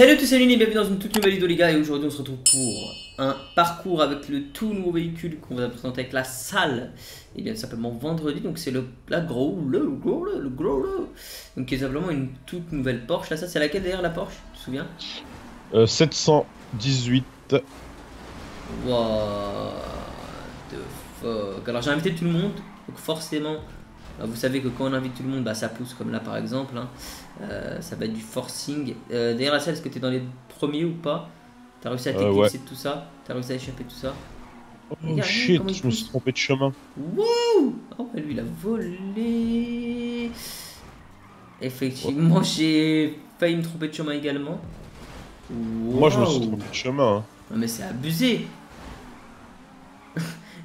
Salut à tous, c'est Lune et bienvenue dans une toute nouvelle vidéo les gars. Et aujourd'hui on se retrouve pour un parcours avec le tout nouveau véhicule qu'on va présenter avec LaSalle. Et bien tout simplement vendredi, donc c'est le gros. Donc qui est simplement une toute nouvelle Porsche. Là ça c'est laquelle d'ailleurs la Porsche, tu te souviens 718. What the fuck. Alors j'ai invité tout le monde, donc forcément... Vous savez que quand on invite tout le monde, bah, ça pousse comme là par exemple. Hein. Ça va être du forcing. D'ailleurs, LaSalle, est-ce que tu es dans les premiers ou pas? T'as réussi à t'éclipser de tout ça? T'as réussi à échapper de tout ça? Oh regarde, shit, je me suis trompé de chemin. Wouh! Oh, bah, lui, il a volé. Effectivement, oh. J'ai failli me tromper de chemin également. Wow. Moi, je me suis trompé de chemin. Hein. Non, mais c'est abusé.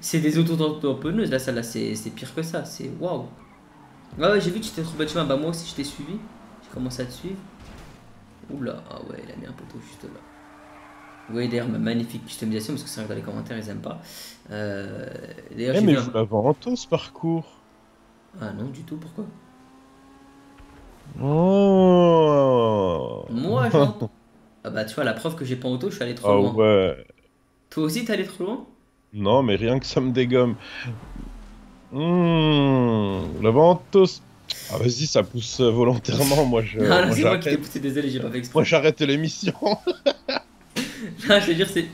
C'est des auto-tamponneuses, LaSalle, là, c'est pire que ça. C'est waouh! Ah ouais, j'ai vu que tu t'es trompé de chemin, bah moi aussi je t'ai suivi, j'ai commencé à te suivre. Oula, ah ouais, il a mis un poteau juste là. Vous voyez d'ailleurs ma magnifique customisation, parce que c'est vrai que dans les commentaires ils aiment pas. D'ailleurs, mais je l'invente ce parcours. Ah non, du tout, pourquoi? Oh. Moi genre... Ah bah tu vois, la preuve que j'ai pas en auto, je suis allé trop loin. Ouais. Toi aussi t'es allé trop loin? Non, mais rien que ça me dégomme. La ventouse. Ah vas-y, ça pousse volontairement, moi je... Ah c'est moi qui t'ai poussé, désolé, j'ai pas fait exprès. Moi j'arrête l'émission. Non, je te jure, c'est...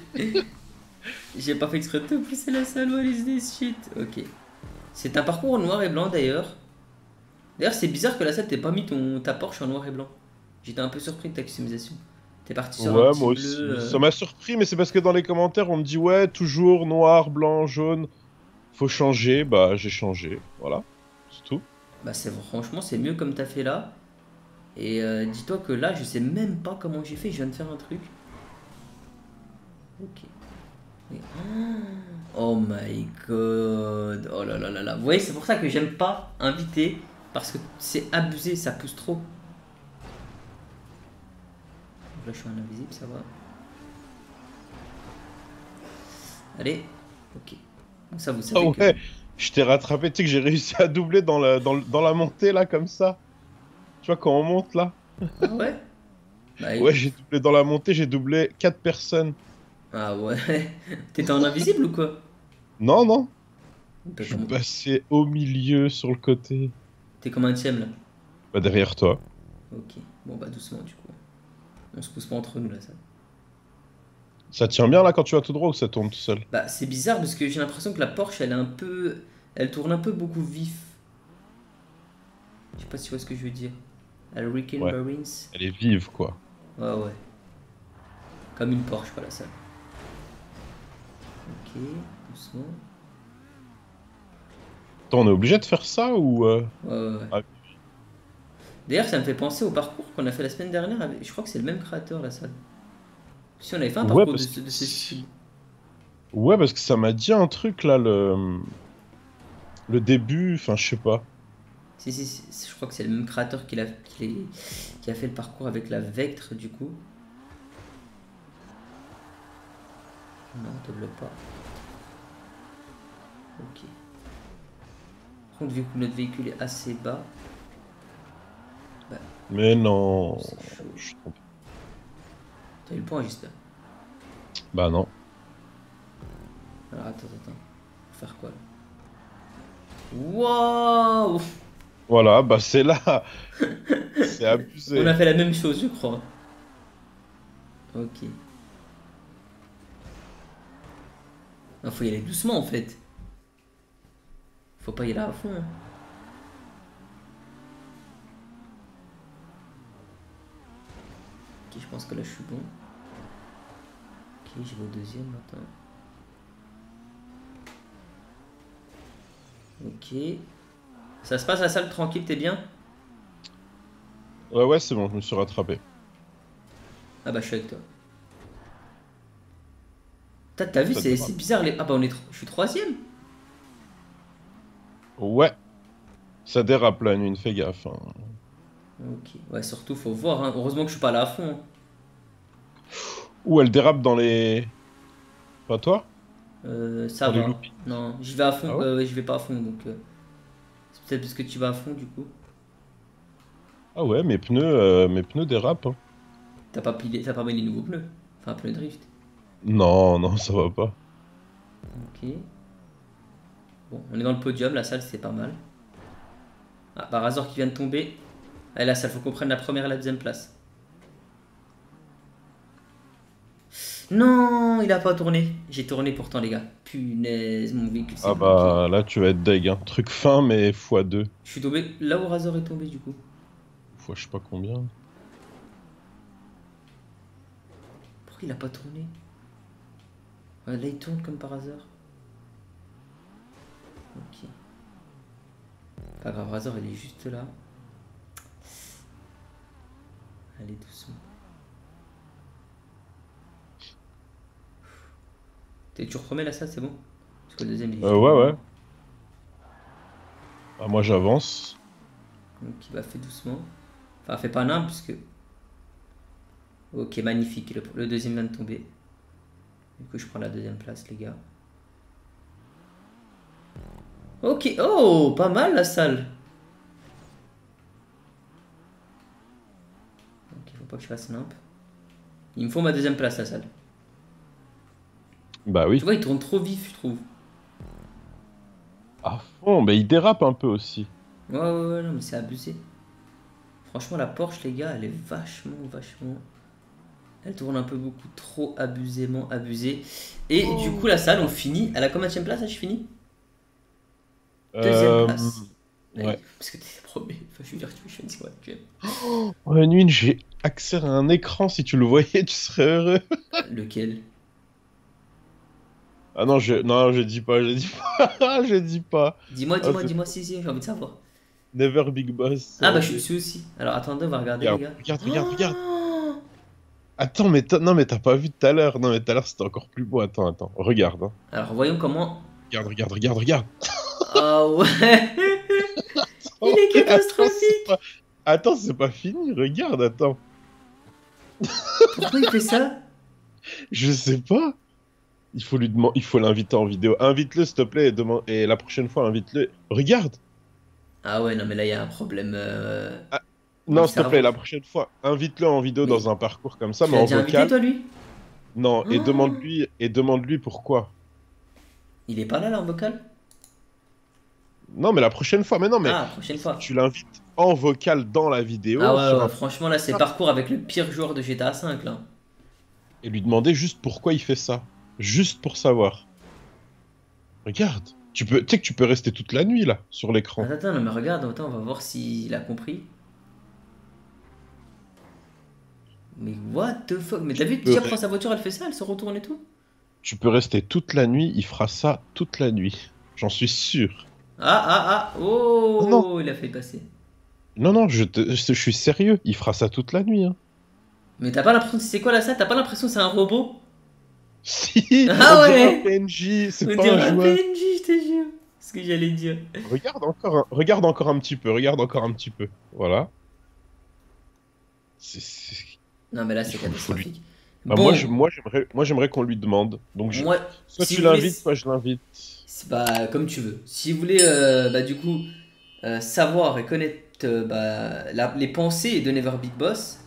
J'ai pas fait exprès de te pousser LaSalle, les idées, shit. Ok. C'est un parcours en noir et blanc d'ailleurs. D'ailleurs, c'est bizarre que LaSalle t'ait pas mis ta Porsche en noir et blanc. J'étais un peu surpris de ta customisation. T'es parti sur un petit moi aussi. Bleu, ça m'a surpris, mais c'est parce que dans les commentaires, on me dit ouais, toujours noir, blanc, jaune... Faut changer, bah j'ai changé, voilà, c'est tout. Bah c'est franchement c'est mieux comme t'as fait là. Et dis-toi que là je sais même pas comment j'ai fait, je viens de faire un truc. Ok. Et... Oh my god, oh là là là là. Vous voyez c'est pour ça que j'aime pas inviter, parce que c'est abusé, ça pousse trop. Là je suis un invisible, ça va. Allez, ok. Ça, vous savez que... Je t'ai rattrapé, tu sais que j'ai réussi à doubler dans la montée là comme ça. Tu vois quand on monte là. Ah ouais. Bah, ouais, j'ai doublé dans la montée, j'ai doublé 4 personnes. Ah ouais. T'étais en invisible ou quoi? Non, non. Je suis passé au milieu sur le côté. T'es comme un tième là. Bah derrière toi. Ok, bon bah doucement du coup. On se pousse pas entre nous là ça. Ça tient bien là quand tu vas tout droit ou ça tourne tout seul? Bah c'est bizarre parce que j'ai l'impression que la Porsche elle est un peu... Elle tourne un peu beaucoup vif. Je sais pas si tu vois ce que je veux dire. Elle Rick and Marines. Elle est vive quoi. Ouais ouais. Comme une Porsche quoi LaSalle. Ok, doucement. Attends, on est obligé de faire ça ou... Ouais. Ah. D'ailleurs ça me fait penser au parcours qu'on a fait la semaine dernière. Avec... Je crois que c'est le même créateur LaSalle. Si on avait fait un parcours de ces styles. Ouais, parce que ça m'a dit un truc là, le début, enfin je sais pas. Si, je crois que c'est le même créateur qui a fait le parcours avec la Vectre du coup. Non, on double pas. Ok. Par contre, vu que notre véhicule est assez bas. Bah, mais non, je suis trompé. T'as eu le point juste là? Bah non. Alors attends. Faut faire quoi là? Wow. Voilà, bah c'est là. C'est abusé. On a fait la même chose je crois. Ok. Non, faut y aller doucement en fait. Faut pas y aller à fond hein. Ok, je pense que là je suis bon. Ok, je vais au deuxième maintenant. Ok. Ça se passe LaSalle tranquille, t'es bien? Ouais, c'est bon, je me suis rattrapé. Ah bah je suis avec toi. T'as vu, c'est bizarre les... Ah bah on est... Je suis troisième. Ouais. Ça dérape là, une fais gaffe. Hein. Ok, ouais, surtout faut voir, hein. Heureusement que je suis pas là à fond. Ou elle dérape dans les... Pas toi? Ça va. Non, j'y vais à fond, je vais pas à fond donc... C'est peut-être parce que tu vas à fond du coup. Ah ouais, mes pneus dérapent. Hein. T'as pas mis les nouveaux pneus? Enfin, pneus drift. Non, non, ça va pas. Ok. Bon, on est dans le podium, LaSalle, c'est pas mal. Ah, bah Razor qui vient de tomber. Allez, LaSalle, faut qu'on prenne la première et la deuxième place. Non, il a pas tourné. J'ai tourné pourtant, les gars. Punaise, mon véhicule. Ah bah là, tu vas être deg, hein. Truc fin, mais x2. Je suis tombé là où Razor est tombé, du coup. Fois je sais pas combien. Pourquoi il a pas tourné? Là, il tourne comme par hasard. Ok. Pas grave, Razor, il est juste là. Allez, doucement. T'es toujours premier là, ça, c'est bon? Parce que le deuxième, il est ouais. Ah, moi, j'avance. Donc, il va faire doucement. Enfin, fais pas nimp, puisque... Ok, magnifique. Le deuxième vient de tomber. Du coup, je prends la deuxième place, les gars. Ok, oh, pas mal LaSalle. Ok, faut pas que je fasse nimp. Il me faut ma deuxième place, LaSalle. Bah oui. Tu vois, il tourne trop vif, je trouve. À fond, mais il dérape un peu aussi. Ouais, non, mais c'est abusé. Franchement, la Porsche, les gars, elle est vachement... Elle tourne un peu beaucoup trop abusément abusée. Et du coup, LaSalle, on finit. Elle a combien de place, là, je finis? Deuxième place. Ouais. Ouais. Parce que t'es premier. Enfin, je veux dire, tu es en une, j'ai accès à un écran. Si tu le voyais, tu serais heureux. Lequel? Ah non, je dis pas. Dis-moi, si, j'ai envie de savoir. NeverBigBoss. Ah bah, je suis aussi. Alors, attendez, on va regarder, les gars. Regarde. Attends, mais t'as pas vu tout à l'heure. Non, mais tout à l'heure, c'était encore plus beau. Attends, regarde. Hein. Alors, voyons comment... Regarde. Ah oh, ouais. Il est catastrophique. Attends, c'est pas fini, regarde, attends. Pourquoi il fait ça? Je sais pas. Il faut l'inviter en vidéo. Invite-le, s'il te plaît, et la prochaine fois, invite-le. Regarde. Ah ouais, non, mais là, il y a un problème. Ah, non, s'il te plaît, la prochaine fois, invite-le en vidéo dans un parcours comme ça, mais en vocal. Tu l'as déjà invité, toi, lui? Non, et demande-lui pourquoi. Il est pas là, en vocal? Non, mais la prochaine fois, mais non, mais... Ah, la prochaine fois. Tu l'invites en vocal dans la vidéo. Ah ouais, franchement, là, c'est parcours avec le pire joueur de GTA V, là. Et lui demander juste pourquoi il fait ça. Juste pour savoir. Regarde. Tu sais que tu peux rester toute la nuit, là, sur l'écran. Attends, non, mais regarde, attends, on va voir s'il a compris. Mais what the fuck? Mais t'as vu, déjà, prend sa voiture, elle fait ça, elle se retourne et tout. Tu peux rester toute la nuit, il fera ça toute la nuit. J'en suis sûr. Ah, oh, non. Il a fait passer. Non, je suis sérieux, il fera ça toute la nuit. Hein. Mais t'as pas l'impression, c'est quoi, là, ça? T'as pas l'impression que c'est un robot? Si, ah ouais, PNJ, c'est pas un joueur. PNJ, je te jure. Ce que j'allais dire. Regarde encore un petit peu. Voilà. Non mais là c'est catastrophique. Bah, bon. Moi j'aimerais qu'on lui demande. Donc je... soit si tu l'invites, soit je l'invite. Bah comme tu veux. Si vous voulez du coup savoir et connaître les pensées de NeverBigBoss,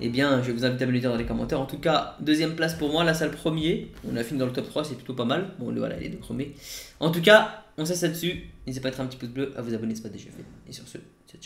eh bien, je vous invite à me le dire dans les commentaires. En tout cas, deuxième place pour moi, LaSalle premier. On a fini dans le top 3, c'est plutôt pas mal. Bon, voilà, les deux premiers. En tout cas, on s'assure là-dessus. N'hésitez pas à mettre un petit pouce bleu, à vous abonner, c'est pas déjà fait. Et sur ce, ciao.